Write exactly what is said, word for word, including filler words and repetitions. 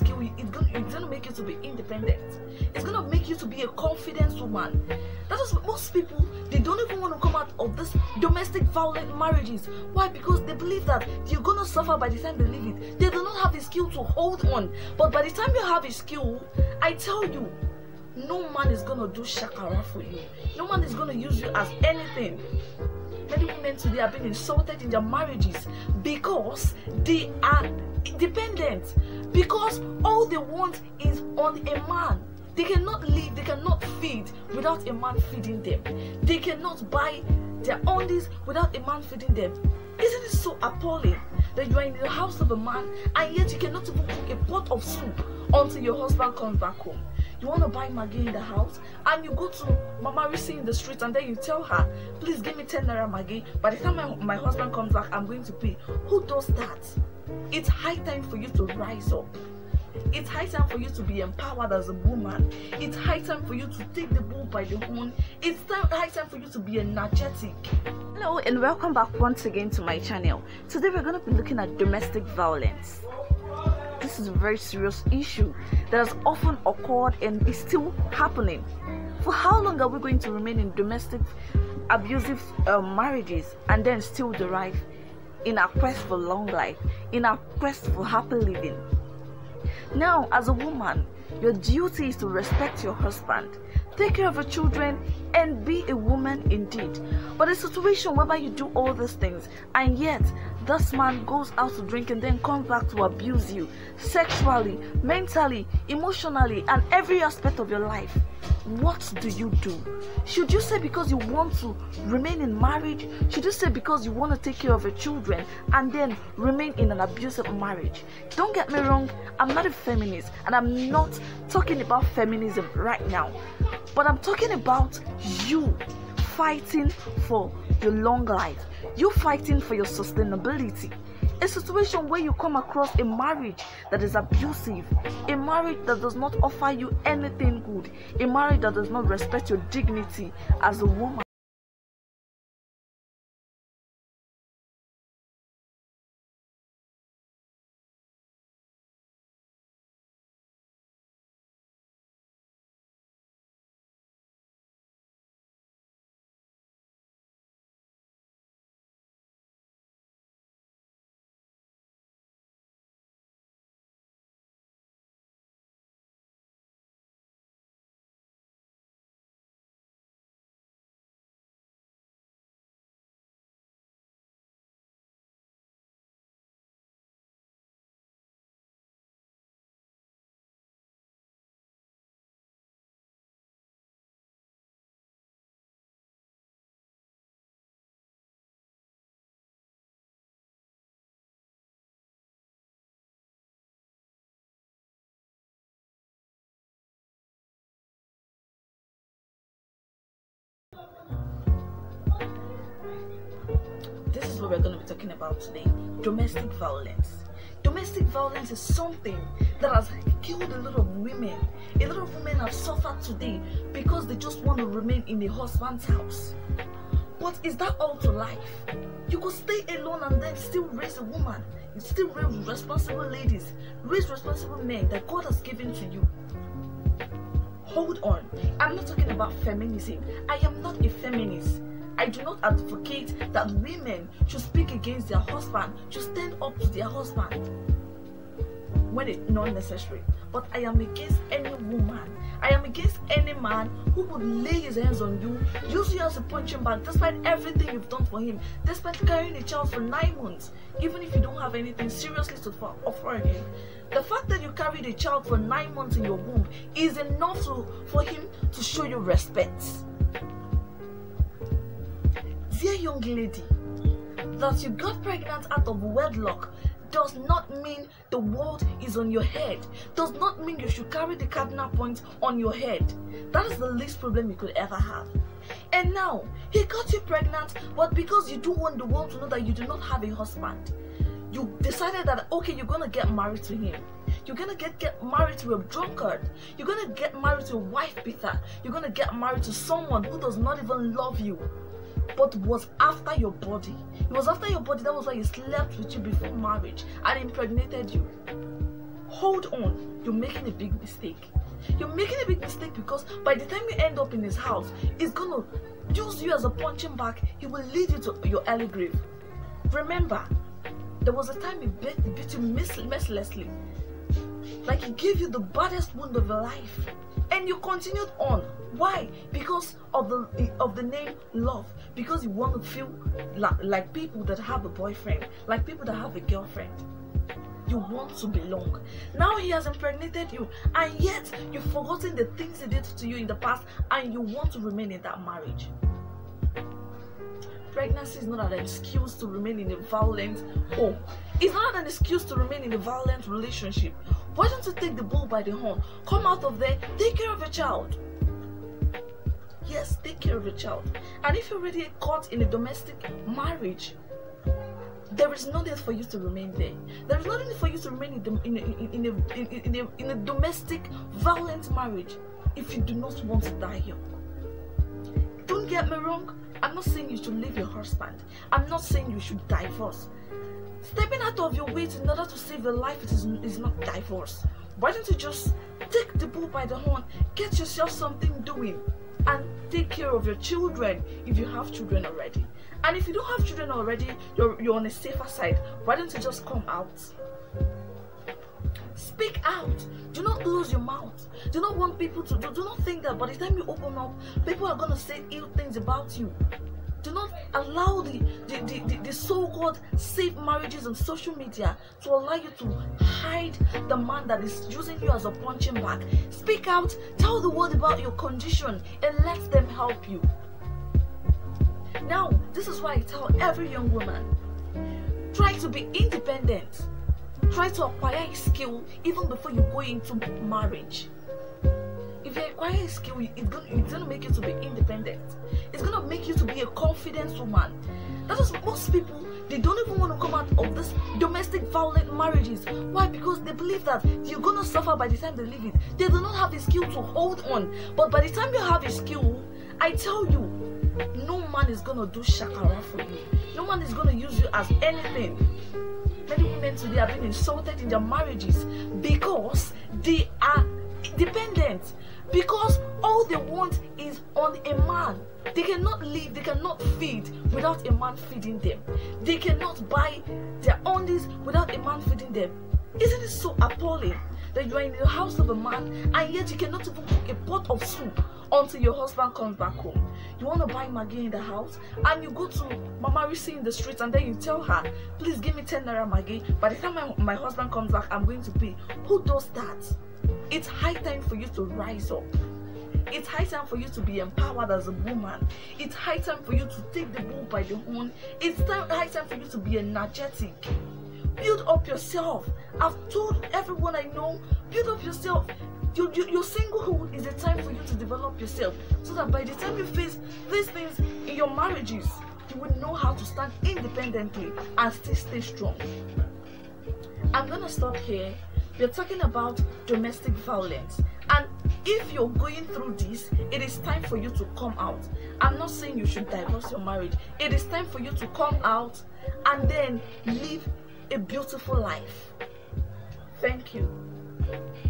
skill you, it's gonna, it's gonna make you to be independent. It's gonna make you to be a confident woman. That is most people, they don't even want to come out of this domestic violent marriages. Why? Because they believe that you're gonna suffer by the time they leave it. They do not have the skill to hold on. But by the time you have a skill, I tell you, no man is gonna do shakara for you. No man is gonna use you as anything. Many women today are being insulted in their marriages because they are dependent. Because all they want is on a man. They cannot live, they cannot feed without a man feeding them. They cannot buy their undies without a man feeding them. Isn't it so appalling that you are in the house of a man and yet you cannot even cook a pot of soup until your husband comes back home? You want to buy Maggi in the house and you go to Mama Risi in the street and then you tell her, please give me ten naira Maggi. By the time my, my husband comes back, I'm going to pay. Who does that? It's high time for you to rise up. It's high time for you to be empowered as a woman. It's high time for you to take the bull by the horn. It's time, high time for you to be energetic. Hello and welcome back once again to my channel. Today we're going to be looking at domestic violence. This is a very serious issue that has often occurred and is still happening. For how long are we going to remain in domestic abusive uh, marriages and then still derive in our quest for long life, in our quest for happy living? Now, as a woman, your duty is to respect your husband, take care of your children, and be a woman indeed. But a situation whereby you do all these things and yet this man goes out to drink and then comes back to abuse you sexually, mentally, emotionally, and every aspect of your life. What do you do? Should you say because you want to remain in marriage? Should you say because you want to take care of your children and then remain in an abusive marriage? Don't get me wrong, I'm not a feminist and I'm not talking about feminism right now, but I'm talking about you fighting for your long life, you fighting for your sustainability. A situation where you come across a marriage that is abusive, a marriage that does not offer you anything good, a marriage that does not respect your dignity as a woman. This is what we're going to be talking about today. Domestic violence. Domestic violence is something that has killed a lot of women. A lot of women have suffered today because they just want to remain in the husband's house. But is that all to life? You could stay alone and then still raise a woman. You still raise responsible ladies. Raise responsible men that God has given to you. Hold on. I'm not talking about feminism. I am not a feminist. I do not advocate that women should speak against their husband, should stand up to their husband when it's not necessary. But I am against any woman, I am against any man who would lay his hands on you, use you as a punching bag despite everything you've done for him, despite carrying a child for nine months, even if you don't have anything seriously to offer him. The fact that you carried a child for nine months in your womb is enough to, for him to show you respect. Dear young lady, that you got pregnant out of wedlock does not mean the world is on your head. Does not mean you should carry the cardinal point on your head. That is the least problem you could ever have. And now, he got you pregnant, but because you do want the world to know that you do not have a husband, you decided that, okay, you're gonna get married to him. You're gonna get, get married to a drunkard. You're gonna get married to a wife beater. You're gonna get married to someone who does not even love you, but was after your body. It was after your body. That was why he slept with you before marriage and impregnated you. hold on, you're making a big mistake. You're making a big mistake because by the time you end up in his house, he's gonna use you as a punching bag. He will lead you to your early grave. Remember, there was a time he beat, he beat you mercilessly. Like he gave you the baddest wound of your life. And you continued on. Why? Because of the of the name love. Because you want to feel like, like people that have a boyfriend, like people that have a girlfriend. You want to belong. Now he has impregnated you, and yet you've forgotten the things he did to you in the past, and you want to remain in that marriage. Pregnancy is not an excuse to remain in a violent home. It's not an excuse to remain in a violent relationship. Why don't you take the bull by the horn? Come out of there, take care of your child. Yes, take care of your child. And if you're already caught in a domestic marriage, there is no need for you to remain there. There is no need for you to remain in a, in a, in a, in a, in a domestic, violent marriage if you do not want to die young. Don't get me wrong. I'm not saying you should leave your husband. I'm not saying you should divorce. Stepping out of your way in order to save your life is, is not divorce. Why don't you just take the bull by the horn, get yourself something doing, and take care of your children if you have children already. And if you don't have children already, you're, you're on a safer side. Why don't you just come out? Speak out. Do not close your mouth. Do not want people to do, do not think that by the time you open up, people are going to say ill things about you. Do not allow the, the, the, the, the so-called safe marriages on social media to allow you to hide the man that is using you as a punching bag. Speak out. Tell the world about your condition and let them help you. Now, this is why I tell every young woman, try to be independent. Try to acquire a skill even before you go into marriage. If you acquire a skill, it's gonna, it's gonna make you to be independent. It's gonna make you to be a confident woman. That is most people, they don't even want to come out of this domestic violent marriages. Why? Because they believe that you're gonna suffer by the time they leave it. They do not have the skill to hold on. But by the time you have a skill, I tell you, no man is gonna do shakara for you. No man is gonna use you as anything. Many women today have been insulted in their marriages because they are dependent. Because all they want is on a man. They cannot live, they cannot feed without a man feeding them. They cannot buy their undies without a man feeding them. Isn't it so appalling that you are in the house of a man and yet you cannot even cook a pot of soup until your husband comes back home? You want to buy Maggi in the house and you go to Mama Risi in the street and then you tell her, please give me ten naira Maggi. By the time my, my husband comes back, I'm going to pay. Who does that? It's high time for you to rise up. It's high time for you to be empowered as a woman. It's high time for you to take the bull by the horn. It's time, high time for you to be energetic. Build up yourself. I've told everyone I know, build up yourself. Your, your, your singlehood is a time for you to develop yourself so that by the time you face these things in your marriages, you will know how to stand independently and still stay strong. I'm gonna stop here. We're talking about domestic violence, and if you're going through this, it is time for you to come out. I'm not saying you should divorce your marriage. It is time for you to come out and then live a beautiful life. Thank you.